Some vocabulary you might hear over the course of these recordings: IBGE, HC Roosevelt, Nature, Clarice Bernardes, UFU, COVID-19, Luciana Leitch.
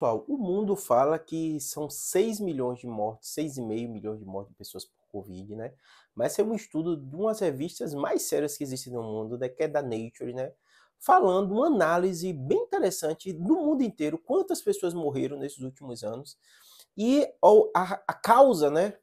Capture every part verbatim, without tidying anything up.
Pessoal, o mundo fala que são seis milhões de mortes, seis vírgula cinco milhões de mortes de pessoas por Covid, né? Mas esse é um estudo de umas revistas mais sérias que existem no mundo, né? Que é da Nature, né? Falando uma análise bem interessante do mundo inteiro, quantas pessoas morreram nesses últimos anos. E a, a causa, né?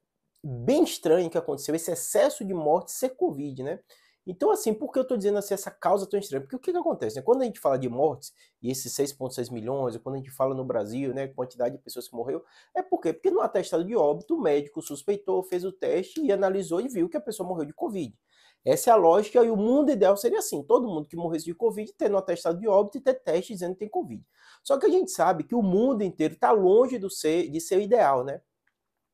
Bem estranha que aconteceu, esse excesso de morte ser Covid, né? Então, assim, por que eu estou dizendo assim, essa causa tão estranha? Porque o que, que acontece? Né? Quando a gente fala de mortes, e esses seis vírgula seis milhões, quando a gente fala no Brasil, né, quantidade de pessoas que morreu, é por quê? Porque no atestado de óbito, o médico suspeitou, fez o teste e analisou e viu que a pessoa morreu de Covid. Essa é a lógica e o mundo ideal seria assim, todo mundo que morresse de Covid ter no atestado de óbito e ter teste dizendo que tem Covid. Só que a gente sabe que o mundo inteiro está longe do ser, de ser o ideal, né?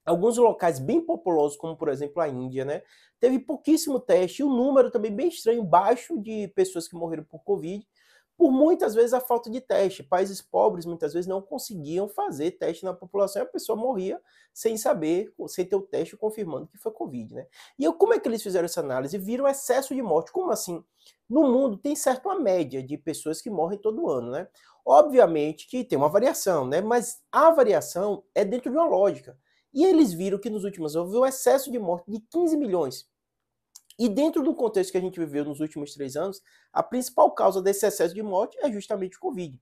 Alguns locais bem populosos, como por exemplo a Índia, né? Teve pouquíssimo teste e um número também bem estranho, baixo de pessoas que morreram por Covid, por muitas vezes a falta de teste. Países pobres muitas vezes não conseguiam fazer teste na população e a pessoa morria sem saber, sem ter o teste confirmando que foi Covid, né? E eu, como é que eles fizeram essa análise? Viram excesso de morte. Como assim? No mundo tem certa uma média de pessoas que morrem todo ano, né? Obviamente que tem uma variação, né? Mas a variação é dentro de uma lógica. E eles viram que nos últimos anos houve um excesso de morte de quinze milhões. E dentro do contexto que a gente viveu nos últimos três anos, a principal causa desse excesso de morte é justamente o Covid.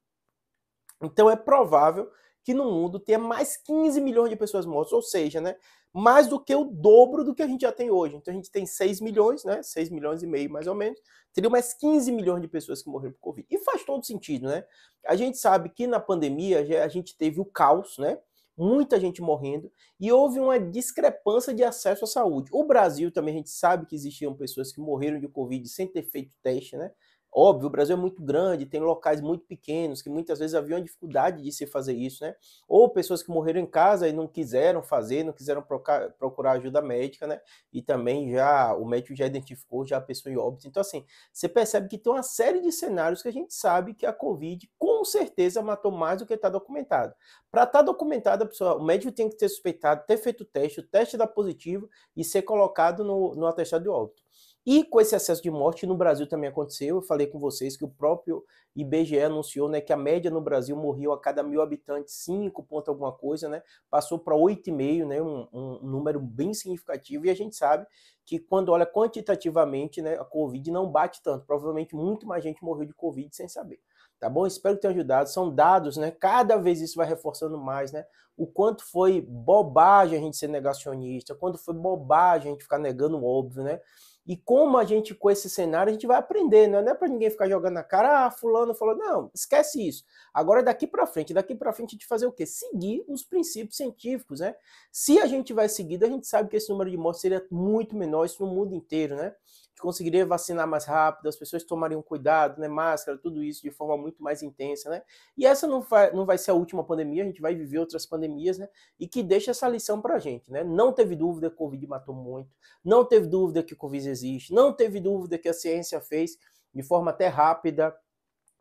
Então é provável que no mundo tenha mais quinze milhões de pessoas mortas, ou seja, né, mais do que o dobro do que a gente já tem hoje. Então a gente tem seis milhões, né, seis milhões e meio mais ou menos, teria mais quinze milhões de pessoas que morreram por Covid. E faz todo sentido, né? A gente sabe que na pandemia a gente teve o caos, né? Muita gente morrendo, e houve uma discrepância de acesso à saúde. O Brasil também, a gente sabe que existiam pessoas que morreram de Covid sem ter feito teste, né? Óbvio, o Brasil é muito grande, tem locais muito pequenos, que muitas vezes havia uma dificuldade de se fazer isso, né? Ou pessoas que morreram em casa e não quiseram fazer, não quiseram procurar ajuda médica, né? E também já, o médico já identificou, já a pessoa em óbito. Então, assim, você percebe que tem uma série de cenários que a gente sabe que a Covid com certeza matou mais do que está documentado. Para estar tá documentado, a pessoa, o médico tem que ter suspeitado, ter feito o teste, o teste dar positivo e ser colocado no, no atestado de óbito. E com esse excesso de morte no Brasil também aconteceu. Eu falei com vocês que o próprio I B G E anunciou, né, que a média no Brasil morreu a cada mil habitantes cinco ponto alguma coisa, né? Passou para oito vírgula cinco, né? Um, um número bem significativo. E a gente sabe que quando olha quantitativamente, né, a Covid não bate tanto. Provavelmente muito mais gente morreu de Covid sem saber. Tá bom? Espero que tenha ajudado. São dados, né? Cada vez isso vai reforçando mais, né? O quanto foi bobagem a gente ser negacionista, quanto foi bobagem a gente ficar negando o óbvio, né? E como a gente, com esse cenário, a gente vai aprender, né? Não é para ninguém ficar jogando na cara, ah, fulano falou, não, esquece isso. Agora daqui para frente, daqui para frente a gente fazer o quê? Seguir os princípios científicos, né? Se a gente vai seguindo, a gente sabe que esse número de mortes seria muito menor, isso no mundo inteiro, né? Conseguiria vacinar mais rápido, as pessoas tomariam cuidado, né, máscara, tudo isso de forma muito mais intensa, né? E essa não vai, não vai ser a última pandemia, a gente vai viver outras pandemias, né? E que deixa essa lição pra gente, né? Não teve dúvida que o Covid matou muito, não teve dúvida que o Covid existe, não teve dúvida que a ciência fez de forma até rápida,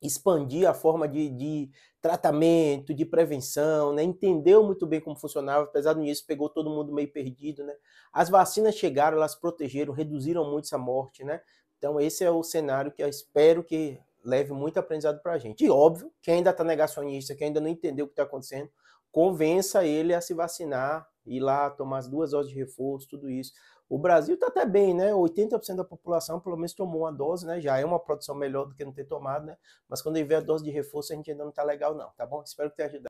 expandir a forma de, de tratamento, de prevenção, né? Entendeu muito bem como funcionava, apesar disso pegou todo mundo meio perdido, né? As vacinas chegaram, elas protegeram, reduziram muito essa morte, né? Então esse é o cenário que eu espero que leve muito aprendizado para a gente. E óbvio, quem ainda está negacionista, quem ainda não entendeu o que está acontecendo, convença ele a se vacinar, ir lá tomar as duas doses de reforço, tudo isso. O Brasil está até bem, né? oitenta por cento da população pelo menos tomou uma dose, né? Já é uma produção melhor do que não ter tomado, né? Mas quando vier a dose de reforço a gente ainda não está legal não, tá bom? Espero que tenha ajudado.